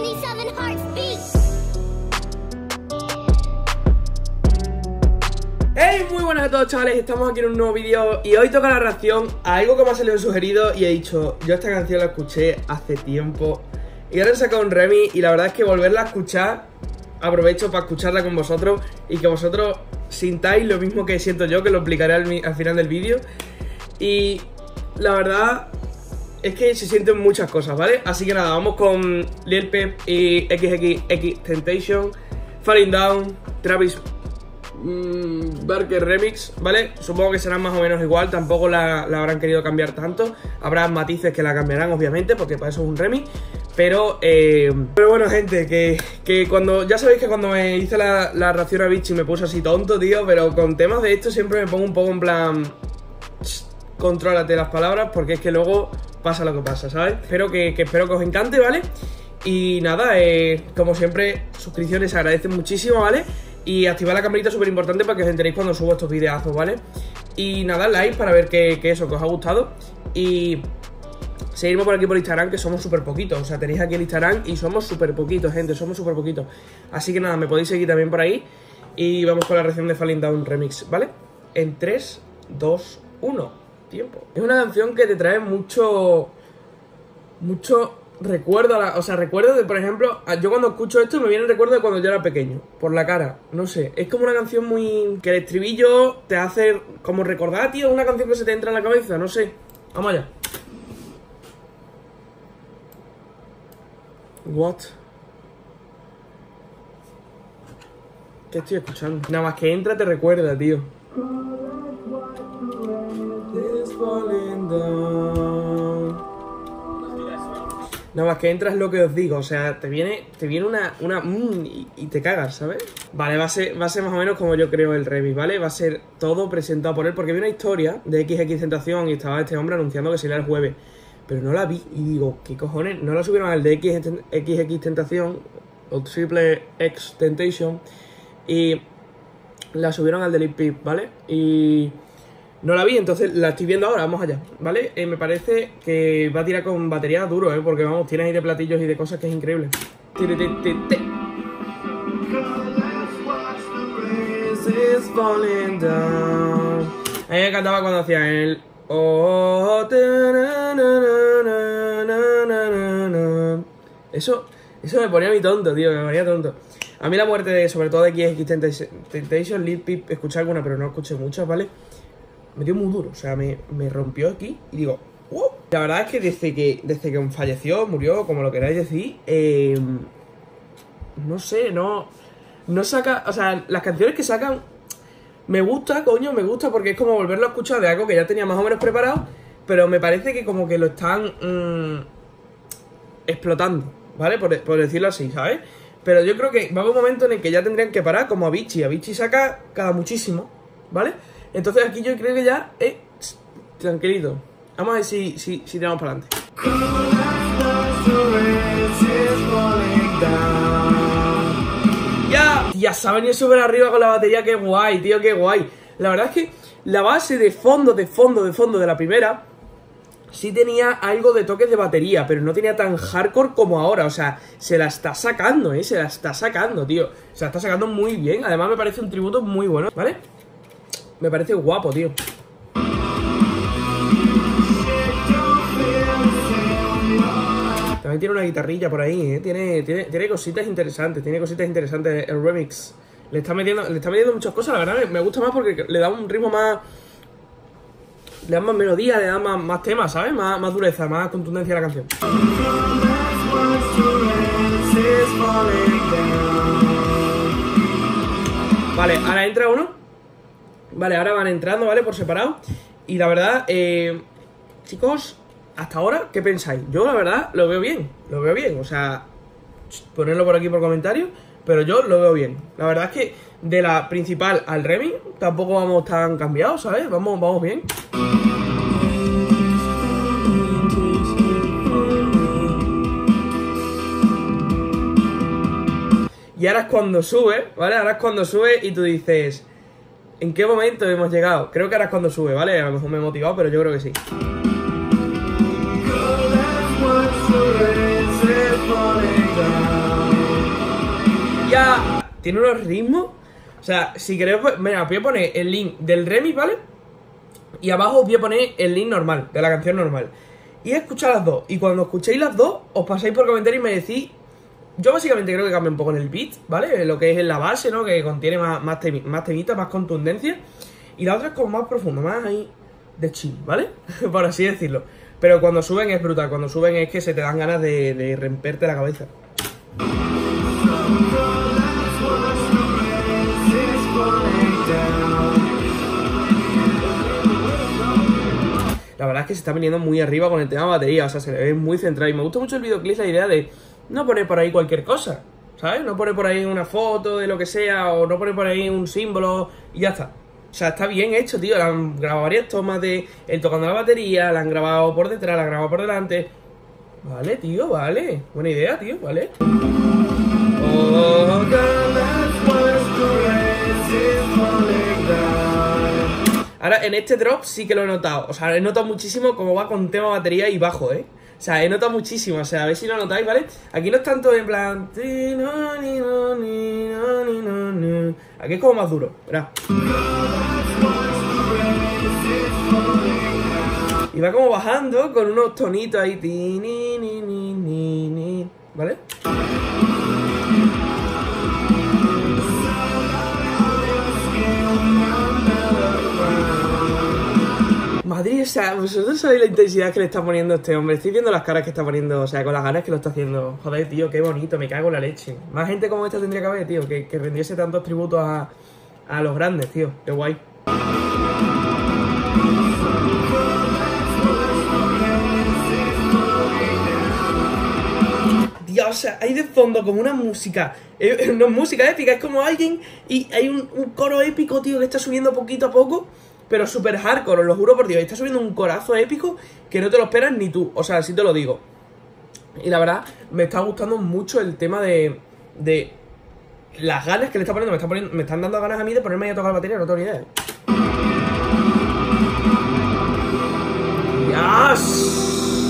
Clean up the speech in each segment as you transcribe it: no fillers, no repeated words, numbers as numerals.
27 hearts beat. Hey, muy buenas a todos, chavales. Estamos aquí en un nuevo vídeo y hoy toca la reacción a algo que me ha salido sugerido y he dicho, yo esta canción la escuché hace tiempo y ahora he sacado un remix y la verdad es que volverla a escuchar, aprovecho para escucharla con vosotros y que vosotros sintáis lo mismo que siento yo, que lo explicaré al final del vídeo. Y la verdad es que se sienten muchas cosas, ¿vale? Así que nada, vamos con Lil Peep y XXXTentacion, Falling Down, Travis Barker Remix, ¿vale? Supongo que serán más o menos igual, tampoco la habrán querido cambiar tanto. Habrá matices que la cambiarán, obviamente, porque para eso es un remix. Pero bueno, gente, que cuando... Ya sabéis que cuando me hice la reacción a Bichi me puse así tonto, tío. Pero con temas de esto siempre me pongo un poco en plan... Contrólate las palabras, porque es que luego pasa lo que pasa, ¿sabes? Espero que os encante, ¿vale? Y nada, como siempre, suscripciones se agradecen muchísimo, ¿vale? Y activad la campanita, súper importante, para que os enteréis cuando subo estos videazos, ¿vale? Y nada, like para ver que os ha gustado. Y seguidme por aquí por Instagram, que somos súper poquitos. O sea, tenéis aquí el Instagram y somos súper poquitos, gente. Somos súper poquitos. Así que nada, me podéis seguir también por ahí. Y vamos con la reacción de Falling Down Remix, ¿vale? En 3, 2, 1... Tiempo. Es una canción que te trae mucho recuerdo, o sea, recuerdo de, por ejemplo, yo cuando escucho esto me viene el recuerdo de cuando yo era pequeño, por la cara, no sé, es como una canción muy, que el estribillo te hace como recordar, tío, una canción que se te entra en la cabeza, no sé, vamos allá. What? ¿Qué estoy escuchando? Nada más que entra te recuerda, tío. Nada más que entras lo que os digo, o sea, te viene una y te cagas, ¿sabes? Vale, va a ser más o menos como yo creo el remix, ¿vale? Va a ser todo presentado por él, porque vi una historia de XXXTentacion y estaba este hombre anunciando que sería el jueves, pero no la vi y digo, ¿qué cojones? No la subieron al de XXXTentacion o XXXTentacion y la subieron al de Lil Peep, ¿vale? Y... no la vi, entonces la estoy viendo ahora, vamos allá, ¿vale? Me parece que va a tirar con batería duro, ¿eh? Porque vamos, tiene ahí de platillos y de cosas que es increíble. A mí me encantaba cuando hacía el... Eso me ponía a mí tonto, tío, me ponía tonto. A mí la muerte, sobre todo de XXXTentacion, Lil Peep, escuché alguna, pero no escuché muchas, ¿vale? Me dio muy duro, o sea, me rompió aquí y digo, ¡wow! La verdad es que desde que falleció, murió, como lo queráis decir, no sé, no saca, o sea, las canciones que sacan me gusta, coño, me gusta, porque es como volverlo a escuchar de algo que ya tenía más o menos preparado, pero me parece que como que lo están explotando, ¿vale? Por decirlo así, ¿sabes? Pero yo creo que va a haber un momento en el que ya tendrían que parar, como Avicii saca cada muchísimo, ¿vale? Entonces aquí yo creo que ya es tranquilito. Vamos a ver si tiramos para adelante. Ya se ha venido súper arriba con la batería, qué guay, tío, qué guay. La verdad es que la base de fondo de la primera sí tenía algo de toques de batería, pero no tenía tan hardcore como ahora. O sea, se la está sacando, se la está sacando, tío. Se la está sacando muy bien. Además me parece un tributo muy bueno, ¿vale? Me parece guapo, tío. También tiene una guitarrilla por ahí, ¿eh? Tiene cositas interesantes, el remix. Le está metiendo muchas cosas, la verdad me gusta más porque le da un ritmo más... Le da más melodía, le da más temas, ¿sabes? Más dureza, más contundencia a la canción. Vale, ahora entra uno. Vale, ahora van entrando, ¿vale? Por separado. Y la verdad, chicos, hasta ahora, ¿qué pensáis? Yo, la verdad, lo veo bien. O sea, ponedlo por aquí por comentarios, pero yo lo veo bien. La verdad es que de la principal al remix tampoco vamos tan cambiados, ¿sabes? Vamos bien. Y ahora es cuando sube, ¿vale? Ahora es cuando sube y tú dices... ¿En qué momento hemos llegado? Creo que ahora es cuando sube, ¿vale? A lo mejor me he motivado, pero yo creo que sí. tiene unos ritmos. O sea, si queréis, mira, os voy a poner el link del remix, ¿vale? Y abajo os voy a poner el link normal, de la canción normal. Y escuchad las dos. Y cuando escuchéis las dos, os pasáis por comentarios y me decís. Yo básicamente creo que cambia un poco en el beat, ¿vale? Lo que es en la base, ¿no? Que contiene más temitas, más contundencia. Y la otra es como más profunda, más ahí de chill, ¿vale? Por así decirlo. Pero cuando suben es brutal, cuando suben es que se te dan ganas de romperte la cabeza. La verdad es que se está viniendo muy arriba con el tema de batería, o sea, se le ve muy centrado. Y me gusta mucho el videoclip, la idea de no poner por ahí cualquier cosa, ¿sabes? No poner por ahí una foto de lo que sea, o no poner por ahí un símbolo y ya está. O sea, está bien hecho, tío. Le han grabado varias tomas de él tocando la batería, la han grabado por detrás, la han grabado por delante. Vale, tío, vale. Buena idea, tío, vale. Oh, ahora, en este drop sí que lo he notado. O sea, he notado muchísimo cómo va con tema batería y bajo, ¿eh? O sea, he notado muchísimo. O sea, a ver si lo notáis, ¿vale? Aquí no es tanto en plan... Aquí es como más duro, ¿verdad? Y va como bajando con unos tonitos ahí. ¿Vale? Madrid, o sea, vosotros sabéis la intensidad que le está poniendo este hombre. Estoy viendo las caras que está poniendo, o sea, con las ganas que lo está haciendo. Joder, tío, qué bonito, me cago en la leche. Más gente como esta tendría que haber, tío, que rendiese tantos tributos a los grandes, tío. Qué guay. Dios, o sea, hay de fondo como una música, no es música épica, es como alguien y hay un coro épico, tío, que está subiendo poquito a poco. Pero súper hardcore, os lo juro por Dios. Está subiendo un corazo épico que no te lo esperas ni tú. O sea, así te lo digo. Y la verdad, me está gustando mucho el tema de las ganas que le está poniendo. Me están dando ganas a mí de ponerme ahí a tocar la batería, no tengo ni idea. ¡Dios!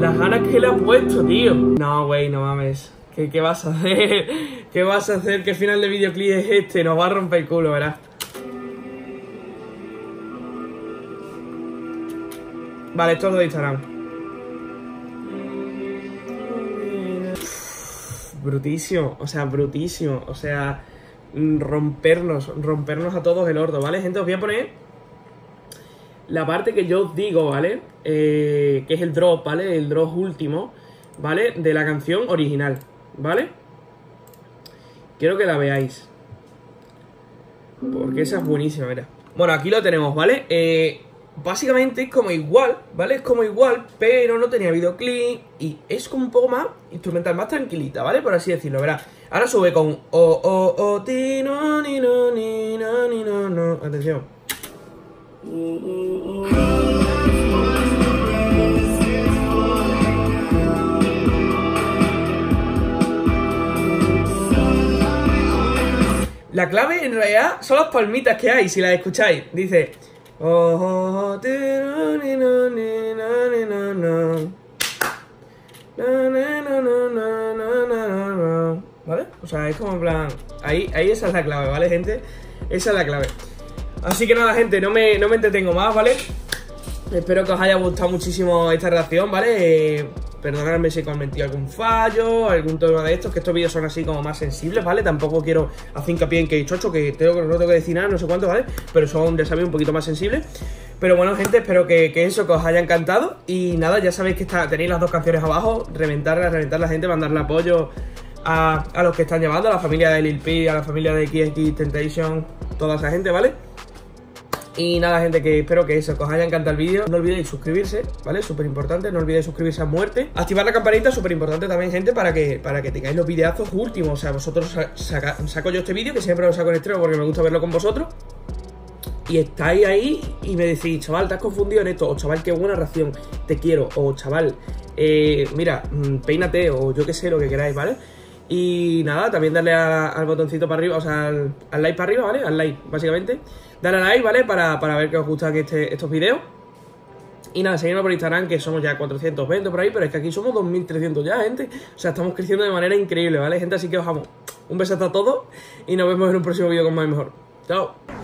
Las ganas que le ha puesto, tío. No, güey, no mames. ¿Qué vas a hacer? ¿Qué vas a hacer? ¿Qué final de videoclip es este? Nos va a romper el culo, verás. Vale, esto es lo de Instagram. Uf, brutísimo, o sea, brutísimo. O sea, rompernos a todos el orto, ¿vale? Gente, os voy a poner la parte que yo digo, ¿vale? Que es el drop, ¿vale? El drop último, ¿vale? De la canción original, ¿vale? Quiero que la veáis, porque esa es buenísima, mira. Bueno, aquí lo tenemos, ¿vale? Básicamente es como igual, ¿vale? Es como igual, pero no tenía videoclip y es como un poco más instrumental, más tranquilita, ¿vale? Por así decirlo, ¿verdad? Ahora sube con ti, no, ni, no, ni, no, ni, no, no. Atención. La clave en realidad son las palmitas que hay, si las escucháis. Dice... ¿Vale? O sea, es como en plan... Ahí esa es la clave, ¿vale, gente? Esa es la clave. Así que nada, gente, no me entretengo más, ¿vale? Espero que os haya gustado muchísimo esta reacción, ¿vale? Perdonadme si he cometido algún fallo, algún tema de estos, que estos vídeos son así como más sensibles, ¿vale? Tampoco quiero hacer hincapié en que chocho, que no tengo que decir nada, no sé cuánto, ¿vale? Pero son, ya sabéis, un poquito más sensibles. Pero bueno, gente, espero que os haya encantado. Y nada, ya sabéis que tenéis las dos canciones abajo, reventar la gente, mandarle apoyo a los que están llevando, a la familia de Lil Peep, a la familia de XXXTentacion, toda esa gente, ¿vale? Y nada, gente, que espero que eso, que os haya encantado el vídeo. No olvidéis suscribirse, ¿vale? Súper importante, no olvidéis suscribirse a muerte. Activar la campanita, súper importante también, gente, para que tengáis los videazos últimos. O sea, vosotros saco yo este vídeo, que siempre lo saco en estreno porque me gusta verlo con vosotros. Y estáis ahí y me decís, chaval, te has confundido en esto. O chaval, qué buena ración, te quiero. O chaval, mira, peínate, o yo qué sé, lo que queráis, ¿vale? Y nada, también darle al botoncito para arriba, o sea, al like para arriba, ¿vale? Al like, básicamente. Darle al like, ¿vale? Para ver que os gustan estos vídeos. Y nada, seguidnos por Instagram, que somos ya 420 por ahí, pero es que aquí somos 2300 ya, gente. O sea, estamos creciendo de manera increíble, ¿vale, gente? Así que os amo. Un besazo a todos y nos vemos en un próximo vídeo con más y mejor. Chao.